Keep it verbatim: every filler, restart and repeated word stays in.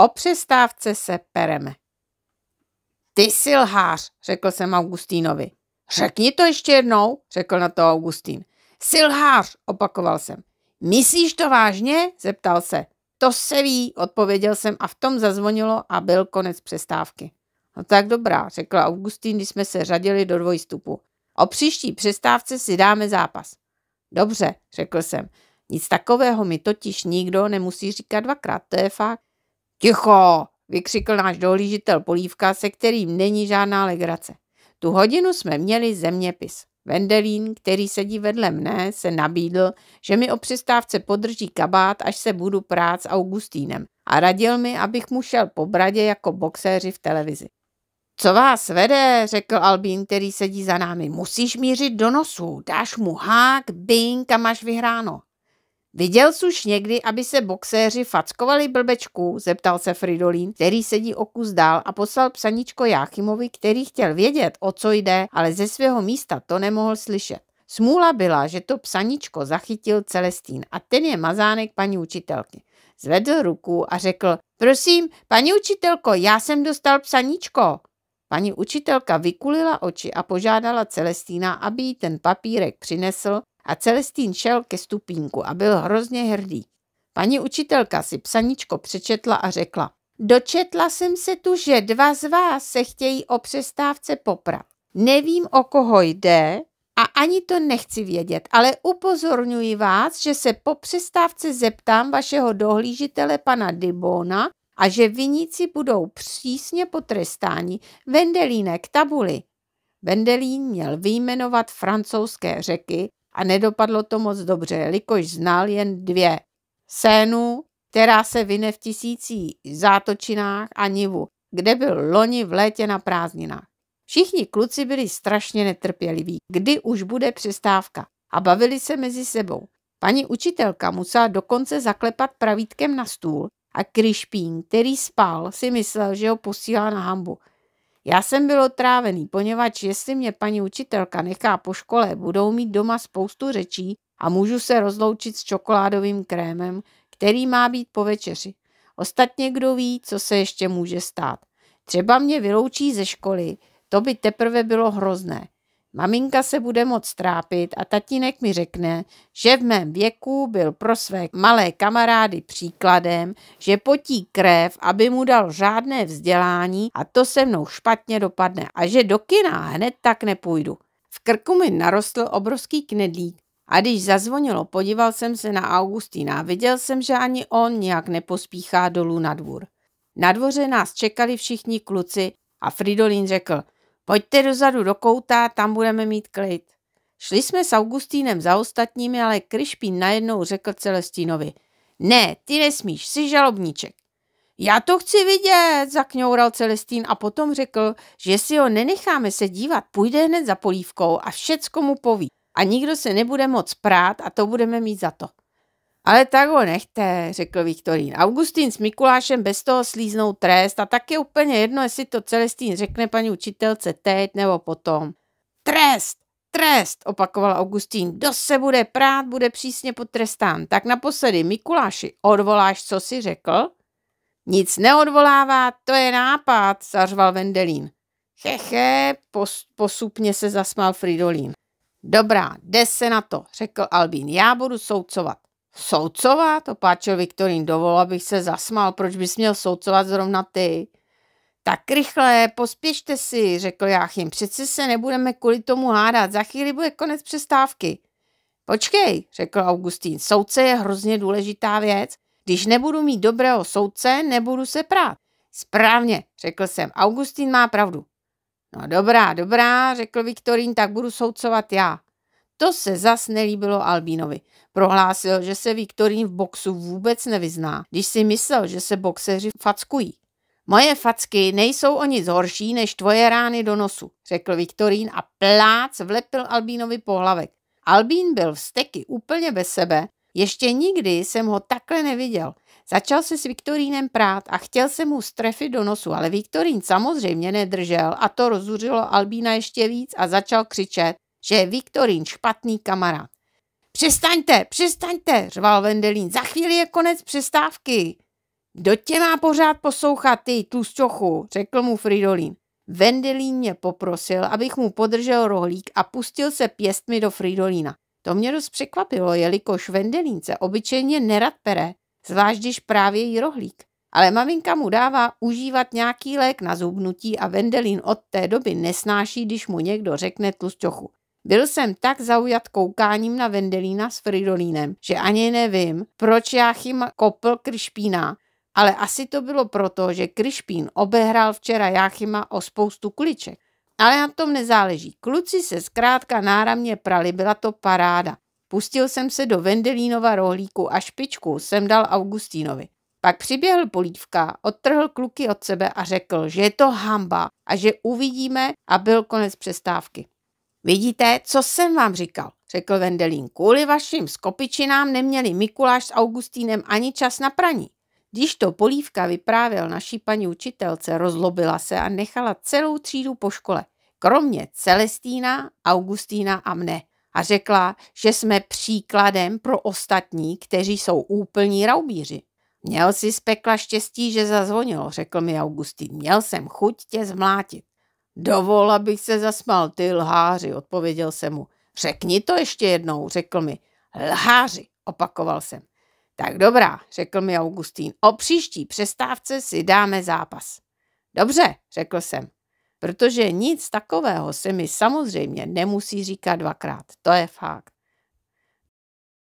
O přestávce se pereme. Ty jsi lhář, řekl jsem Augustínovi. Řekni to ještě jednou, řekl na to Augustín. Jsi lhář, opakoval jsem. Myslíš to vážně? Zeptal se. To se ví, odpověděl jsem a v tom zazvonilo a byl konec přestávky. No tak dobrá, řekl Augustín, když jsme se řadili do dvojstupu. O příští přestávce si dáme zápas. Dobře, řekl jsem. Nic takového mi totiž nikdo nemusí říkat dvakrát, to je fakt. Ticho, vykřikl náš dohlížitel Polívka, se kterým není žádná legrace. Tu hodinu jsme měli zeměpis. Vendelín, který sedí vedle mne, se nabídl, že mi o přestávce podrží kabát, až se budu prát s Augustínem a radil mi, abych mu šel po bradě jako boxéři v televizi. Co vás vede, řekl Albín, který sedí za námi, musíš mířit do nosu, dáš mu hák, bing a máš vyhráno. Viděl jsi už někdy, aby se boxéři fackovali blbečku, zeptal se Fridolín, který sedí o kus dál a poslal psaníčko Jáchymovi, který chtěl vědět, o co jde, ale ze svého místa to nemohl slyšet. Smůla byla, že to psaníčko zachytil Celestín a ten je mazánek paní učitelky. Zvedl ruku a řekl, prosím, paní učitelko, já jsem dostal psaníčko. Paní učitelka vykulila oči a požádala Celestína, aby jí ten papírek přinesl, a Celestín šel ke stupínku a byl hrozně hrdý. Paní učitelka si psaníčko přečetla a řekla, dočetla jsem se tu, že dva z vás se chtějí o přestávce poprat. Nevím, o koho jde a ani to nechci vědět, ale upozorňuji vás, že se po přestávce zeptám vašeho dohlížitele pana Dibona a že viníci budou přísně potrestáni. Vendelíne, k tabuli. Vendelín měl vyjmenovat francouzské řeky, a nedopadlo to moc dobře, jelikož znal jen dvě. Sénu, která se vyne v tisící zátočinách, a Nivu, kde byl loni v létě na prázdninách. Všichni kluci byli strašně netrpěliví, kdy už bude přestávka, a bavili se mezi sebou. Paní učitelka musela dokonce zaklepat pravítkem na stůl a Kryšpín, který spal, si myslel, že ho posílá na hanbu. Já jsem byl otrávený, poněvadž jestli mě paní učitelka nechá po škole, budou mít doma spoustu řečí a můžu se rozloučit s čokoládovým krémem, který má být po večeři. Ostatně kdo ví, co se ještě může stát. Třeba mě vyloučí ze školy, to by teprve bylo hrozné. Maminka se bude moc trápit a tatínek mi řekne, že v mém věku byl pro své malé kamarády příkladem, že potí krev, aby mu dal žádné vzdělání a to se mnou špatně dopadne a že do kina hned tak nepůjdu. V krku mi narostl obrovský knedlík a když zazvonilo, podíval jsem se na Augustína a viděl jsem, že ani on nějak nepospíchá dolů na dvůr. Na dvoře nás čekali všichni kluci a Fridolin řekl, pojďte dozadu do kouta, tam budeme mít klid. Šli jsme s Augustínem za ostatními, ale Kryšpín najednou řekl Celestínovi. Ne, ty nesmíš, jsi žalobníček. Já to chci vidět, zakňoural Celestín a potom řekl, že si ho nenecháme se dívat, půjde hned za Polívkou a všecko mu poví. A nikdo se nebude moc prát a to budeme mít za to. Ale tak ho nechte, řekl Viktorín. Augustín s Mikulášem bez toho slíznou trest a tak je úplně jedno, jestli to Celestín řekne paní učitelce teď nebo potom. Trest, trest, opakoval Augustín. Kdo se bude prát, bude přísně potrestán. Tak naposledy, Mikuláši, odvoláš, co jsi řekl? Nic neodvolává, to je nápad, zařval Vendelín. Cheche, pos, posupně se zasmál Fridolín. Dobrá, jde se na to, řekl Albín. Já budu soudcovat. Soudcovat? Opáčil Viktorín, dovol, abych se zasmál, proč bys měl soudcovat zrovna ty? Tak rychle, pospěšte si, řekl Jáchym, přece se nebudeme kvůli tomu hádat, za chvíli bude konec přestávky. Počkej, řekl Augustín, soudce je hrozně důležitá věc, když nebudu mít dobrého soudce, nebudu se prát. Správně, řekl jsem, Augustín má pravdu. No dobrá, dobrá, řekl Viktorín, tak budu soudcovat já. To se zas nelíbilo Albínovi. Prohlásil, že se Viktorín v boxu vůbec nevyzná, když si myslel, že se boxeři fackují. Moje facky nejsou o nic horší než tvoje rány do nosu, řekl Viktorín a plác vlepil Albínovi pohlavek. Albín byl vzteky úplně bez sebe, ještě nikdy jsem ho takhle neviděl. Začal se s Viktorínem prát a chtěl se mu strefit do nosu, ale Viktorín samozřejmě nedržel a to rozuřilo Albína ještě víc a začal křičet, že je Viktorín špatný kamarád. Přestaňte, přestaňte, řval Vendelín, za chvíli je konec přestávky. Kdo tě má pořád poslouchat, ty tlusťochu, řekl mu Fridolin. Vendelín mě poprosil, abych mu podržel rohlík a pustil se pěstmi do Fridolina. To mě dost překvapilo, jelikož Vendelín se obyčejně nerad pere, zvlášť když právě jí rohlík. Ale maminka mu dává užívat nějaký lék na zubnutí a Vendelín od té doby nesnáší, když mu někdo řekne tlusťochu. Byl jsem tak zaujat koukáním na Vendelína s Fridolínem, že ani nevím, proč já jim kopl Krišpína, ale asi to bylo proto, že Krišpín obehrál včera Jáchyma o spoustu kuliček. Ale na tom nezáleží. Kluci se zkrátka náramně prali, byla to paráda. Pustil jsem se do Vendelínova rohlíku a špičku jsem dal Augustínovi. Pak přiběhl Polívka, odtrhl kluky od sebe a řekl, že je to hamba a že uvidíme, a byl konec přestávky. Vidíte, co jsem vám říkal, řekl Vendelín. Kvůli vašim skopičinám neměli Mikuláš s Augustínem ani čas na praní. Když to Polívka vyprávěl naší paní učitelce, rozlobila se a nechala celou třídu po škole, kromě Celestína, Augustína a mne. A řekla, že jsme příkladem pro ostatní, kteří jsou úplní raubíři. Měl si z pekla štěstí, že zazvonilo, řekl mi Augustín. Měl jsem chuť tě zmlátit. Dovol, abych se zasmal, ty lháři, odpověděl jsem mu. Řekni to ještě jednou, řekl mi. Lháři, opakoval jsem. Tak dobrá, řekl mi Augustín, o příští přestávce si dáme zápas. Dobře, řekl jsem, protože nic takového se mi samozřejmě nemusí říkat dvakrát, to je fakt.